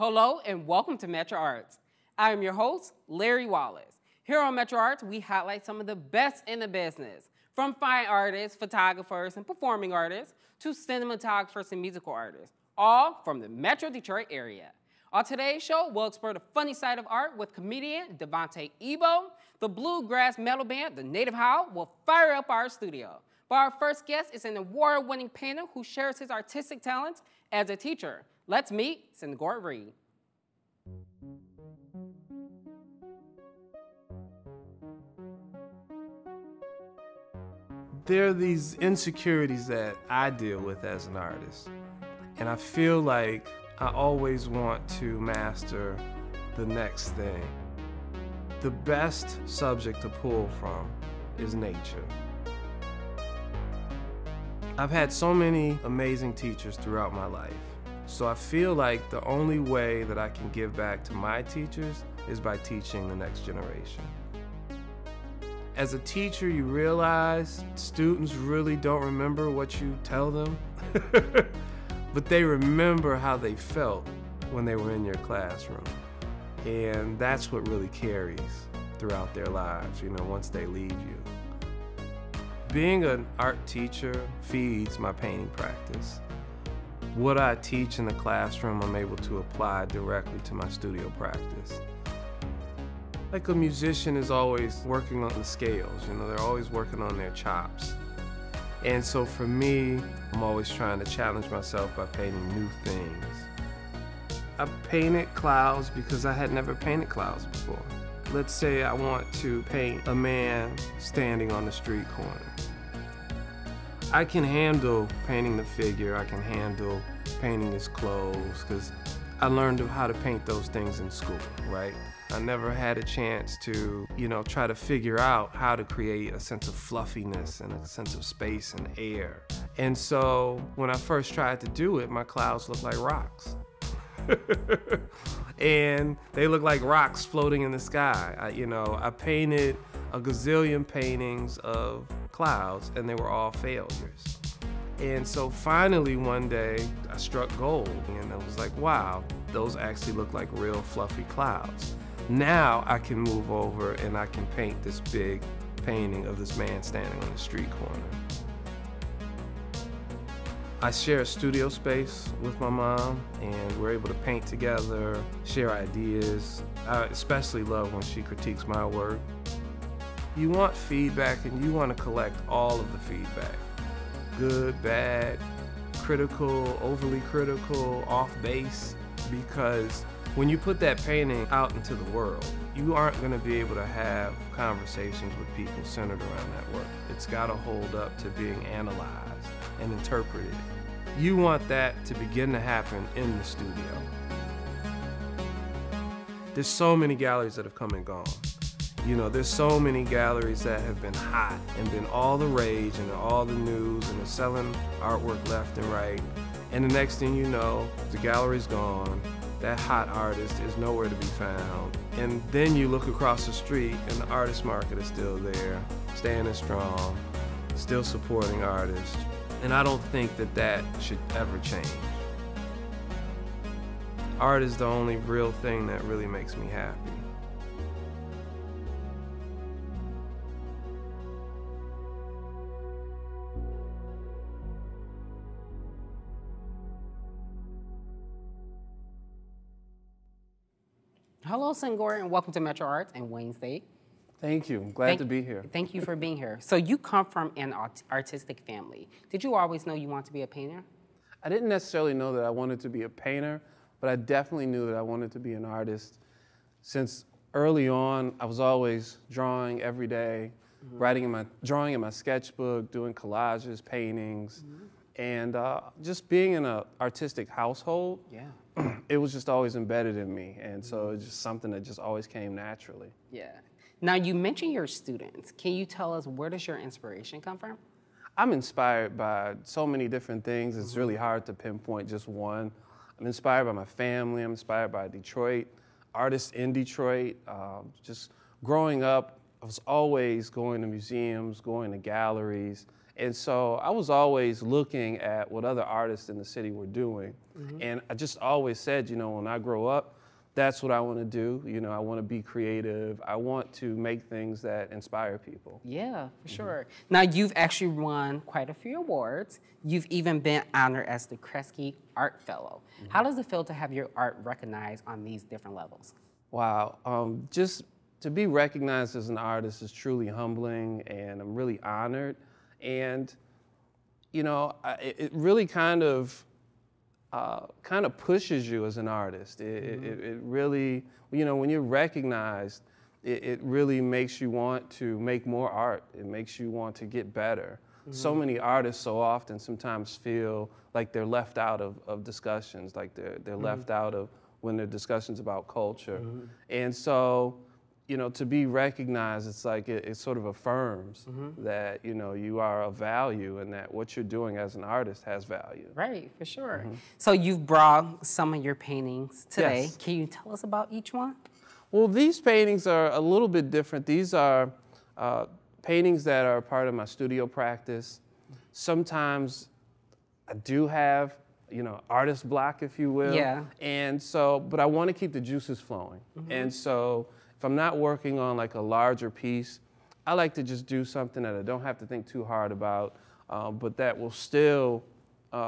Hello and welcome to Metro Arts. I am your host, Larry Wallace. Here on Metro Arts, we highlight some of the best in the business, from fine artists, photographers, and performing artists to cinematographers and musical artists, all from the Metro Detroit area. On today's show, we'll explore the funny side of art with comedian DeVante Ebo. The bluegrass metal band, The Native Howl, will fire up our studio. But our first guest is an award-winning painter who shares his artistic talents as a teacher. Let's meet Senghor Reid. There are these insecurities that I deal with as an artist. And I feel like I always want to master the next thing. The best subject to pull from is nature. I've had so many amazing teachers throughout my life. So I feel like the only way that I can give back to my teachers is by teaching the next generation. As a teacher, you realize students really don't remember what you tell them, but they remember how they felt when they were in your classroom. And that's what really carries throughout their lives, you know, once they leave you. Being an art teacher feeds my painting practice. What I teach in the classroom, I'm able to apply directly to my studio practice. Like a musician is always working on the scales, you know, they're always working on their chops. And so for me, I'm always trying to challenge myself by painting new things. I painted clouds because I had never painted clouds before. Let's say I want to paint a man standing on the street corner. I can handle painting the figure, I can handle painting his clothes, because I learned how to paint those things in school, right? I never had a chance to, you know, try to figure out how to create a sense of fluffiness and a sense of space and air. And so when I first tried to do it, my clouds looked like rocks. And they look like rocks floating in the sky. I painted a gazillion paintings of clouds and they were all failures. And so finally one day I struck gold and I was like, wow, those actually look like real fluffy clouds. Now I can move over and I can paint this big painting of this man standing on the street corner. I share a studio space with my mom, and we're able to paint together, share ideas. I especially love when she critiques my work. You want feedback, and you want to collect all of the feedback. Good, bad, critical, overly critical, off base, because when you put that painting out into the world, you aren't going to be able to have conversations with people centered around that work. It's got to hold up to being analyzed and interpreted. You want that to begin to happen in the studio. There's so many galleries that have come and gone. You know, there's so many galleries that have been hot and been all the rage and all the news and they're selling artwork left and right. And the next thing you know, the gallery's gone. That hot artist is nowhere to be found. And then you look across the street and the artist market is still there, standing strong, still supporting artists. And I don't think that that should ever change. Art is the only real thing that really makes me happy. Hello, Senghor, and welcome to Metro Arts and Wayne State. Thank you. I'm glad to be here. Thank you for being here. So you come from an artistic family. Did you always know you wanted to be a painter? I didn't necessarily know that I wanted to be a painter, but I definitely knew that I wanted to be an artist. Since early on, I was always drawing every day, drawing in my sketchbook, doing collages, paintings, and just being in an artistic household. Yeah. It was just always embedded in me, and so it's just something that just always came naturally. Yeah. Now, you mentioned your students. Can you tell us, where does your inspiration come from? I'm inspired by so many different things. It's really hard to pinpoint just one. I'm inspired by my family. I'm inspired by Detroit, artists in Detroit. Just growing up, I was always going to museums, going to galleries, And so I was always looking at what other artists in the city were doing. Mm-hmm. And I just always said, you know, when I grow up, that's what I want to do. You know, I want to be creative. I want to make things that inspire people. Yeah, for sure. Mm-hmm. Now, you've actually won quite a few awards. You've even been honored as the Kresge Art Fellow. Mm-hmm. How does it feel to have your art recognized on these different levels? Wow. Just to be recognized as an artist is truly humbling, and I'm really honored. And, you know, it really kind of pushes you as an artist. It really, you know, when you're recognized, it really makes you want to make more art. It makes you want to get better. Mm-hmm. So many artists so often sometimes feel like they're left out of discussions, like they're mm-hmm. left out of when there are discussions about culture. Mm-hmm. And so, you know, to be recognized, it's like it sort of affirms mm-hmm. that, you know, you are of value and that what you're doing as an artist has value. Right, for sure. Mm-hmm. So you've brought some of your paintings today. Yes. Can you tell us about each one? Well, these paintings are a little bit different. These are paintings that are part of my studio practice. Sometimes I do have, you know, artist block, if you will. Yeah. And so, but I want to keep the juices flowing. Mm-hmm. And so, if I'm not working on like a larger piece, I like to just do something that I don't have to think too hard about, but that will still, you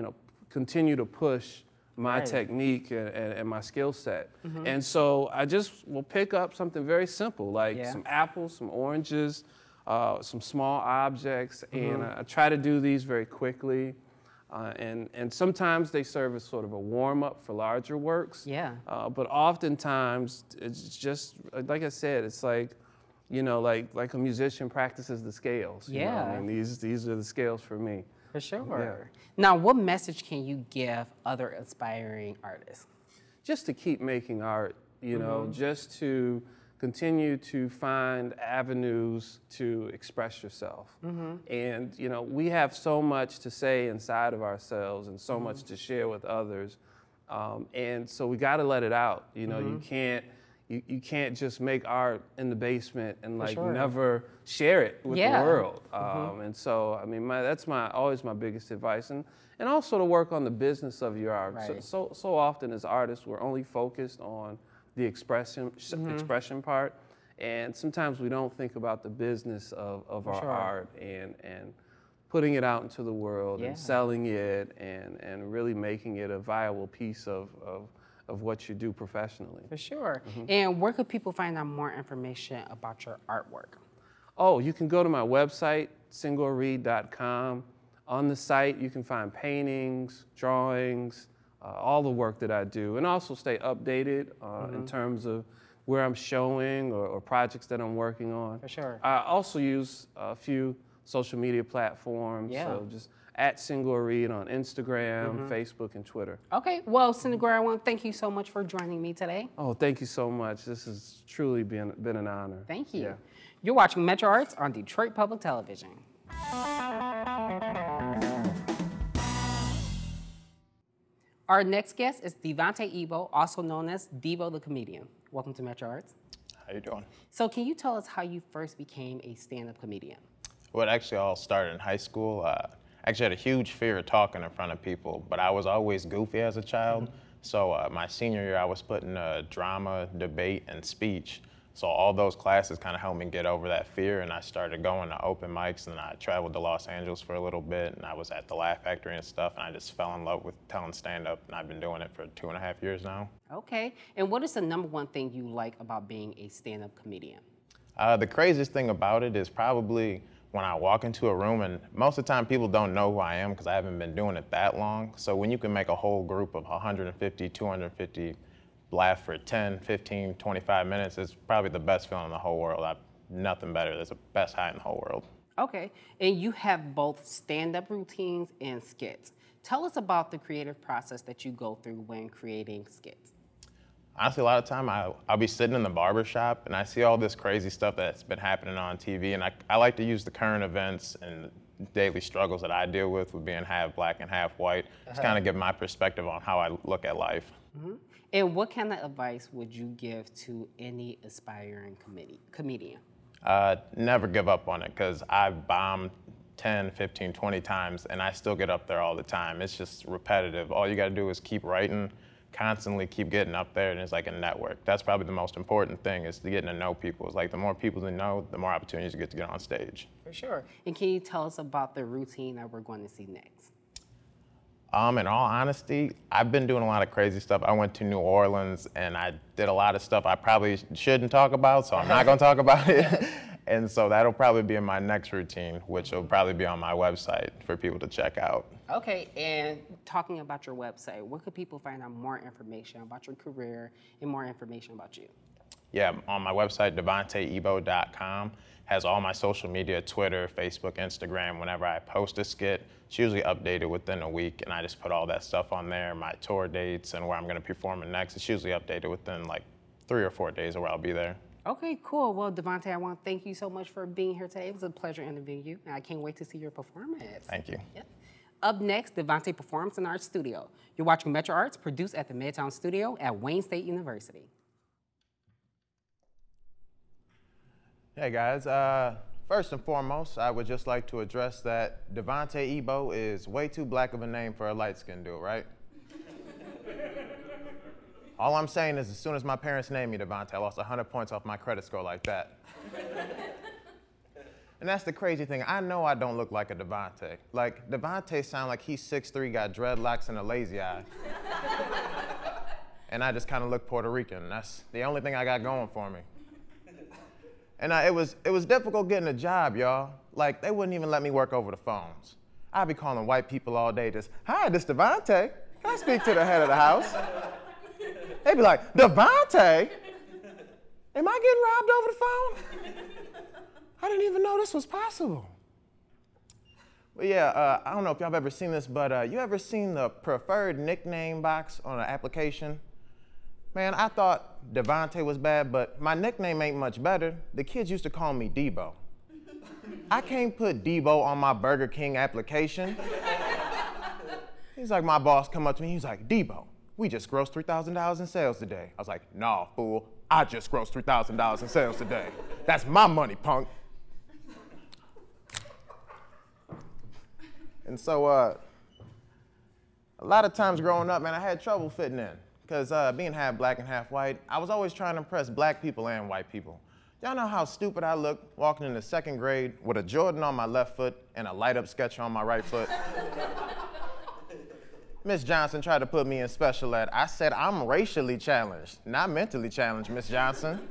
know, continue to push my right. technique and my skill set. Mm-hmm. And so I just will pick up something very simple, like yeah. some apples, some oranges, some small objects, mm-hmm. and I try to do these very quickly. And sometimes they serve as sort of a warm-up for larger works. Yeah. But oftentimes, it's just, like I said, it's like, you know, like a musician practices the scales. You yeah. know? And these are the scales for me. For sure. Yeah. Now, what message can you give other aspiring artists? Just to keep making art, you mm-hmm. know, just to continue to find avenues to express yourself. Mm-hmm. And, you know, we have so much to say inside of ourselves and so mm-hmm. much to share with others. And so we got to let it out. You know, mm-hmm. you can't just make art in the basement and like sure. never share it with yeah. the world. Mm-hmm. And so, I mean, that's always my biggest advice. And also to work on the business of your art. Right. So often as artists, we're only focused on the expression part, and sometimes we don't think about the business of our sure. art and putting it out into the world yeah. and selling it and really making it a viable piece of what you do professionally. For sure. Mm-hmm. And where could people find out more information about your artwork? Oh, you can go to my website, SenghorReid.com. On the site, you can find paintings, drawings, all the work that I do, and also stay updated mm-hmm. in terms of where I'm showing or projects that I'm working on. For sure. I also use a few social media platforms, yeah. so just at Senghor Reid on Instagram, mm-hmm. Facebook, and Twitter. Okay, well, Senghor, I want to thank you so much for joining me today. Oh, thank you so much. This has truly been an honor. Thank you. Yeah. You're watching Metro Arts on Detroit Public Television. Our next guest is DeVante Ebo, also known as Devo the Comedian. Welcome to Metro Arts. How you doing? So can you tell us how you first became a stand-up comedian? Well, it actually all started in high school. I actually had a huge fear of talking in front of people, but I was always goofy as a child. Mm-hmm. So my senior year, I was put in drama, debate, and speech. So all those classes kind of helped me get over that fear, and I started going to open mics, and I traveled to Los Angeles for a little bit, and I was at the Laugh Factory and stuff, and I just fell in love with telling stand-up, and I've been doing it for 2.5 years now. Okay, and what is the #1 thing you like about being a stand-up comedian? The craziest thing about it is probably when I walk into a room, and most of the time people don't know who I am because I haven't been doing it that long, so when you can make a whole group of 150, 250 laugh for 10, 15, 25 minutes, it's probably the best feeling in the whole world. Nothing better. That's the best high in the whole world. Okay, and you have both stand-up routines and skits. Tell us about the creative process that you go through when creating skits. Honestly, a lot of time I'll be sitting in the barbershop and I see all this crazy stuff that's been happening on TV, and I like to use the current events and daily struggles that I deal with being half black and half white, just kind of give my perspective on how I look at life. Mm-hmm. And what kind of advice would you give to any aspiring comedian? Never give up on it, because I've bombed 10, 15, 20 times, and I still get up there all the time. It's just repetitive. All you got to do is keep writing, constantly keep getting up there, and it's like a network. That's probably the most important thing, is getting to know people. It's like the more people you know, the more opportunities you get to get on stage. For sure. And can you tell us about the routine that we're going to see next? In all honesty, I've been doing a lot of crazy stuff. I went to New Orleans, and I did a lot of stuff I probably shouldn't talk about, so I'm not going to talk about it. And so that'll probably be in my next routine, which will probably be on my website for people to check out. Okay, and talking about your website, where could people find out more information about your career and more information about you? Yeah, on my website, DeVanteEbo.com, has all my social media, Twitter, Facebook, Instagram. Whenever I post a skit, it's usually updated within a week, and I just put all that stuff on there, my tour dates and where I'm gonna perform next. It's usually updated within like 3 or 4 days of where I'll be there. Okay, cool. Well, DeVante, I want to thank you so much for being here today. It was a pleasure interviewing you, and I can't wait to see your performance. Thank you. Yep. Up next, DeVante performs in our studio. You're watching Metro Arts, produced at the Midtown Studio at Wayne State University. Hey, guys. First and foremost, I would just like to address that DeVante Ebo is way too black of a name for a light-skinned dude, right? All I'm saying is, as soon as my parents named me DeVante, I lost 100 points off my credit score like that. And that's the crazy thing. I know I don't look like a DeVante. Like, DeVante sound like he's 6'3", got dreadlocks and a lazy eye. And I just kind of look Puerto Rican. That's the only thing I got going for me. And it was difficult getting a job, y'all. Like, they wouldn't even let me work over the phones. I'd be calling white people all day, just, "Hi, this DeVante. Can I speak to the head of the house?" They'd be like, "DeVante? Am I getting robbed over the phone? I didn't even know this was possible." But yeah, I don't know if y'all have ever seen this, but you ever seen the preferred nickname box on an application? Man, I thought DeVante was bad, but my nickname ain't much better. The kids used to call me Debo. I can't put Debo on my Burger King application. He's like, my boss come up to me, he's like, "Debo, we just grossed $3,000 in sales today." I was like, "Nah, fool, I just grossed $3,000 in sales today. That's my money, punk." And so a lot of times growing up, man, I had trouble fitting in. Because being half black and half white, I was always trying to impress black people and white people. Y'all know how stupid I looked walking into 2nd grade with a Jordan on my left foot and a light-up Sketcher on my right foot? Miss Johnson tried to put me in special ed. I said, "I'm racially challenged, not mentally challenged, Miss Johnson.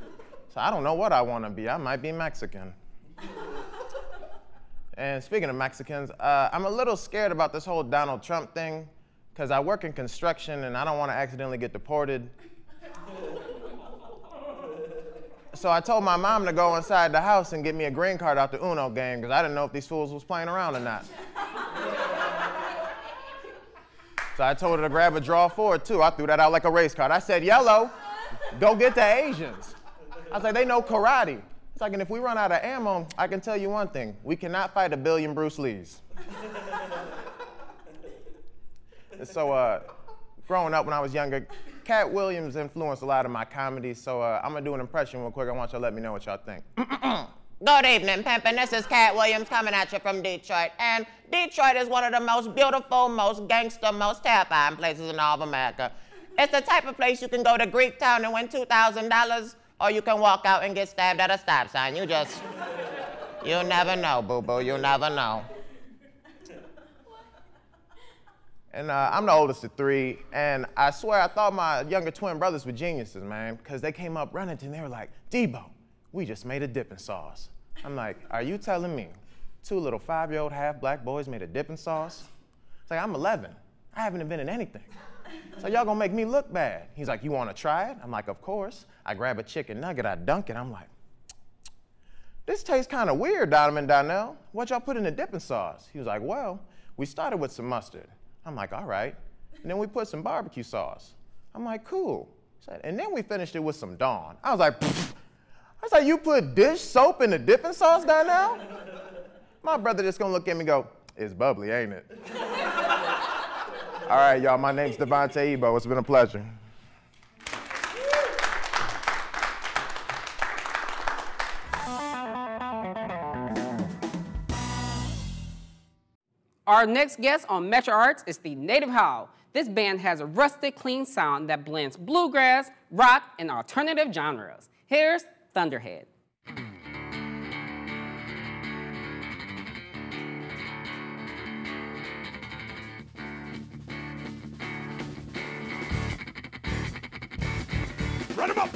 So I don't know what I want to be. I might be Mexican." And speaking of Mexicans, I'm a little scared about this whole Donald Trump thing, because I work in construction and I don't want to accidentally get deported. So I told my mom to go inside the house and get me a green card out the Uno game, because I didn't know if these fools was playing around or not. So I told her to grab a draw forward, too. I threw that out like a race card. I said, "Yellow, go get the Asians." I was like, "They know karate." It's like, "And if we run out of ammo, I can tell you one thing. We cannot fight a billion Bruce Lees." And so growing up when I was younger, Cat Williams influenced a lot of my comedy. So I'm going to do an impression real quick. I want y'all to let me know what y'all think. "Good evening, pimpin'. This is Cat Williams coming at you from Detroit. And Detroit is one of the most beautiful, most gangster, most terrifying places in all of America. It's the type of place you can go to Greek Town and win $2,000, or you can walk out and get stabbed at a stop sign. You just, you never know, boo-boo. You never know." And I'm the oldest of 3, and I swear I thought my younger twin brothers were geniuses, man, because they came up running and they were like, "Debo, we just made a dipping sauce." I'm like, "Are you telling me 2 little 5-year-old half black boys made a dipping sauce?" It's like, "I'm 11. I haven't invented anything. So y'all gonna make me look bad." He's like, "You wanna try it?" I'm like, "Of course." I grab a chicken nugget, I dunk it. I'm like, "This tastes kinda weird, Donovan Donnell. What y'all put in the dipping sauce?" He was like, "Well, we started with some mustard." I'm like, "All right." And then we put some barbecue sauce. I'm like, "Cool." And then we finished it with some Dawn. I was like, "Pfft." I was like, "You put dish soap in the dipping sauce, Donnell?" My brother just gonna look at me and go, "It's bubbly, ain't it?" All right, y'all, my name's DeVante Ebo. It's been a pleasure. Our next guest on Metro Arts is The Native Howl. This band has a rustic, clean sound that blends bluegrass, rock, and alternative genres. Here's Thunderhead. Run him up!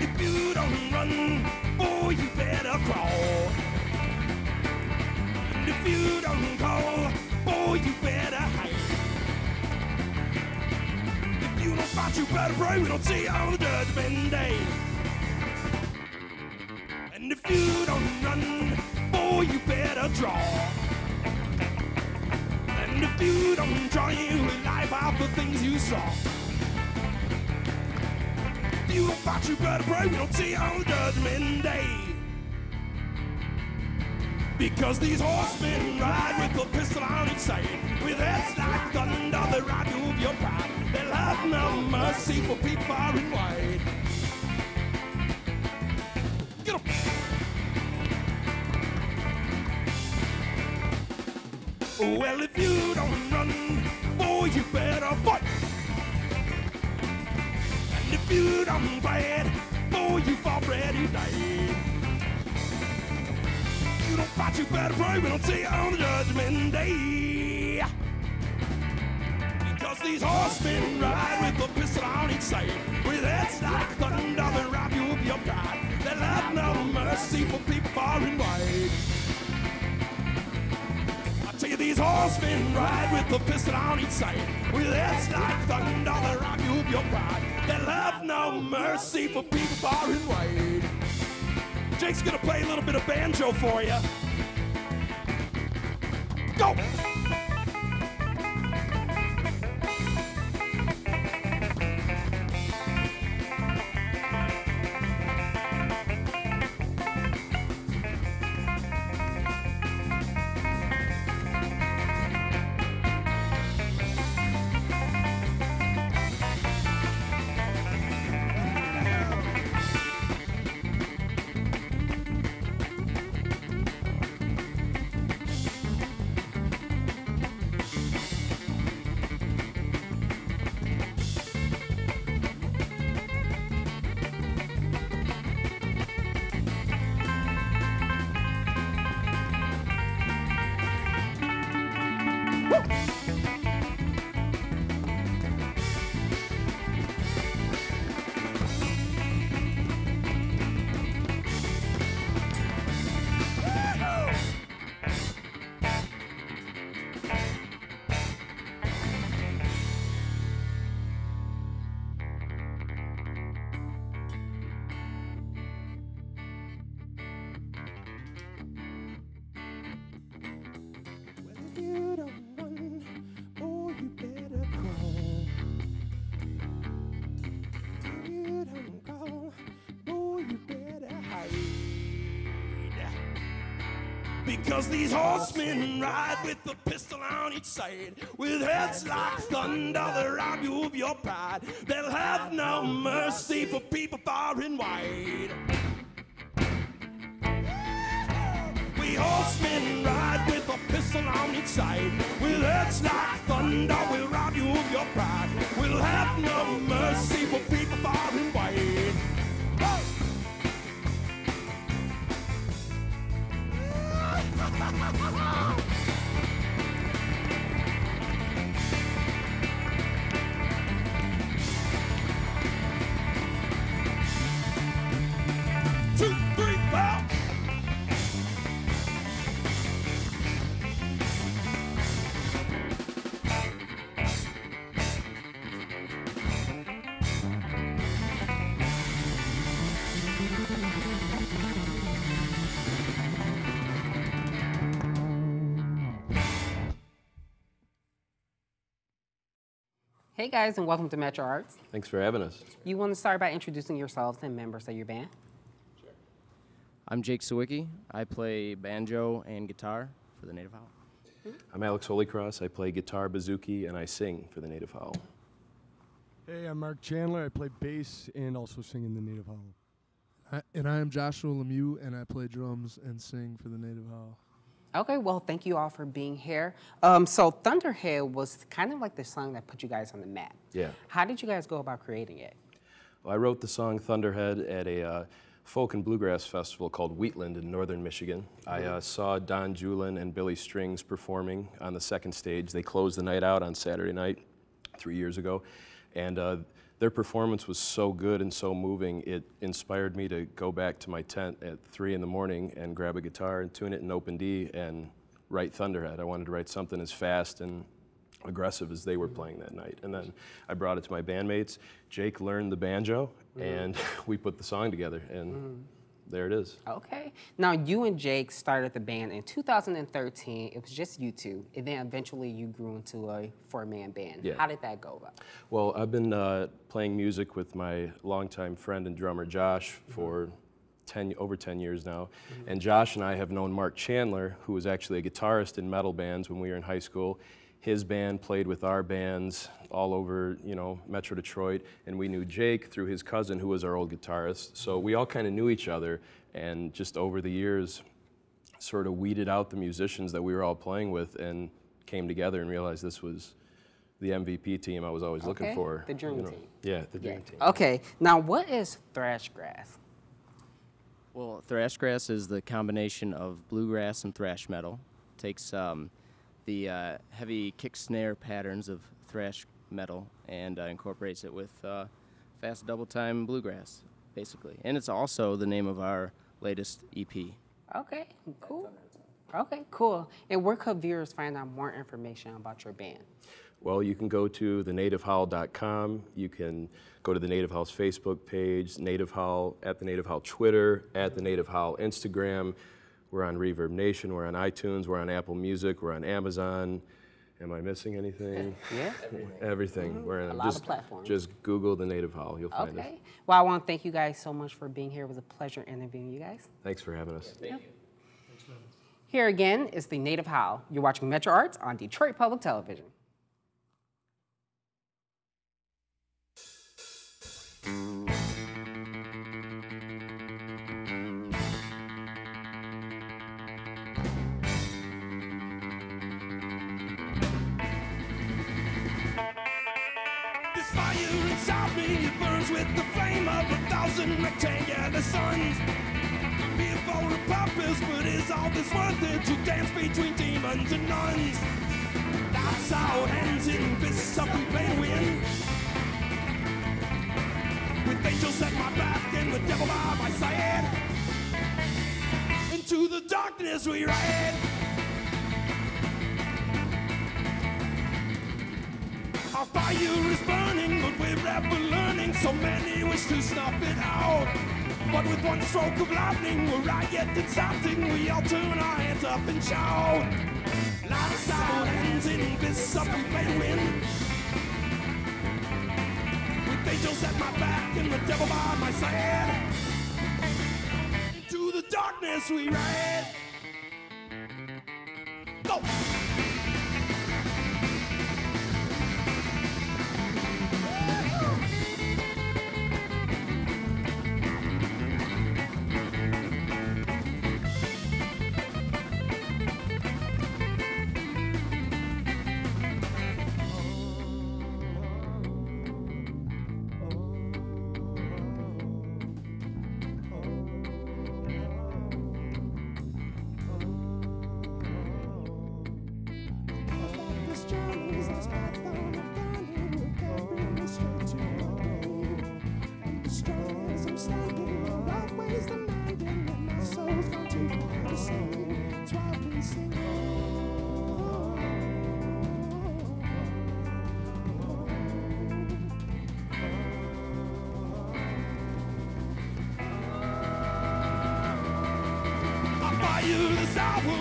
If you don't run, boy, you better crawl. And if you don't call, boy, you better hide. If you don't fight, you better pray. We don't see you on the judgment day. And if you don't run, boy, you better draw. And if you don't draw, you will live out the things you saw. If you don't fight, you better pray. We don't see you on Judgment Day. Because these horsemen ride with a pistol on each side. With heads like thunder, they ride to move your pride. They have no mercy for people far and wide. Get up! Well, if you don't run, boy, you better fight. And if you don't fight, boy, you've already died. If you don't fight, you better pray. We don't see you on Judgment Day. Because these horsemen ride with a pistol on each side. With heads like thunder, they rob you of your pride. They have no mercy for people far and wide. These horsemen ride with a pistol on each side. With heads like thunder, they rob you of your pride. They love no mercy for people far and wide. Jake's gonna play a little bit of banjo for you. Go! Because these horsemen ride with a pistol on each side. With heads like thunder, they rob you of your pride. They'll have no mercy for people far and wide. We horsemen ride with a pistol on each side. With heads like thunder, we'll rob you of your pride. We'll have no mercy for people far and wide. Hey guys, and welcome to Metro Arts. Thanks for having us. You want to start by introducing yourselves and members of your band? Sure. I'm Jake Sawicki. I play banjo and guitar for The Native Howl. Mm-hmm. I'm Alex Holycross. I play guitar, bouzouki, and I sing for The Native Howl. Hey, I'm Mark Chandler. I play bass and also sing in The Native Howl. And I am Joshua Lemieux, and I play drums and sing for The Native Howl. Okay, well, thank you all for being here. So Thunderhead was kind of like the song that put you guys on the map. Yeah. How did you guys go about creating it? Well, I wrote the song Thunderhead at a folk and bluegrass festival called Wheatland in northern Michigan. Mm-hmm. I saw Don Julin and Billy Strings performing on the second stage. They closed the night out on Saturday night 3 years ago, and their performance was so good and so moving, it inspired me to go back to my tent at 3 in the morning and grab a guitar and tune it in Open D and write Thunderhead. I wanted to write something as fast and aggressive as they were playing that night. And then I brought it to my bandmates. Jake learned the banjo, and we put the song together, and there it is. Okay. Now, you and Jake started the band in 2013. It was just you two, and then eventually you grew into a four-man band. Yeah. How did that go about? Well, I've been playing music with my longtime friend and drummer, Josh, for over 10 years now. And Josh and I have known Mark Chandler, who was actually a guitarist in metal bands when we were in high school. His band played with our bands all over, you know, Metro Detroit, and we knew Jake through his cousin, who was our old guitarist. So we all kind of knew each other, and just over the years, sort of weeded out the musicians that we were all playing with, and came together and realized this was the MVP team I was always looking for. The dream team. Yeah, the dream team. Okay, now what is thrashgrass? Well, thrashgrass is the combination of bluegrass and thrash metal. It takes the heavy kick snare patterns of thrash metal and incorporates it with fast double time bluegrass, basically. And it's also the name of our latest EP. Okay, cool. Okay, cool. And where could viewers find out more information about your band? Well, you can go to thenativehowl.com. You can go to the Native Howl's Facebook page, Native Howl, at the Native Howl Twitter, at the Native Howl Instagram. We're on Reverb Nation, we're on iTunes, we're on Apple Music, we're on Amazon. Am I missing anything? Yeah. Everything. We're on a lot of platforms. Just Google The Native Howl, you'll find us. Well, I want to thank you guys so much for being here. It was a pleasure interviewing you guys. Thanks for having us. Yeah, thank you. Thanks for having us. Here again is The Native Howl. You're watching Metro Arts on Detroit Public Television. It burns with the flame of 1,000 rectangular suns. Here for a purpose, but is all this worth it? To dance between demons and nuns. That's our hands in fists up we play win. With angels at my back and the devil by my side, into the darkness we ride. Our fire is burning, but we're ever learning. So many wish to snuff it out, but with one stroke of lightning, we'll riot exciting. We all turn our heads up and shout. Lights out, hands in fists up, we play win. With angels at my back and the devil by my side, into the darkness we ride. Go!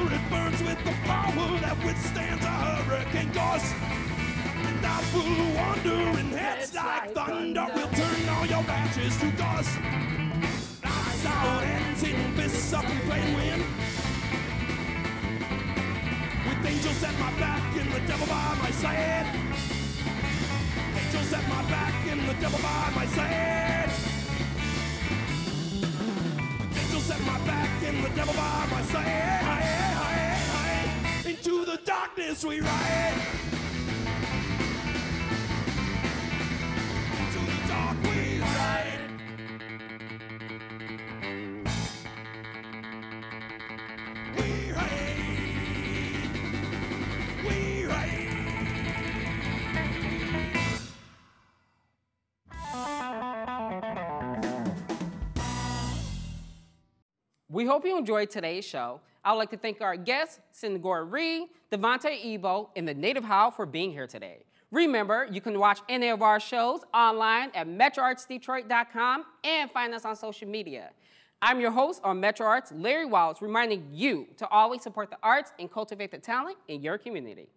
It burns with the power that withstands a hurricane gust. And I will wander in heads like thunder. We'll turn all your ashes to dust. Lights out, hands in fists up, we play win. With angels at my back and the devil by my side. Angels at my back and the devil by my side. I'm back in the devil by my side. Into the darkness we ride. Into the dark we ride. We hope you enjoyed today's show. I would like to thank our guests, Senghor Reid, DeVante Ebo, and The Native Howl for being here today. Remember, you can watch any of our shows online at MetroArtsDetroit.com and find us on social media. I'm your host on Metro Arts, Larry Wallace, reminding you to always support the arts and cultivate the talent in your community.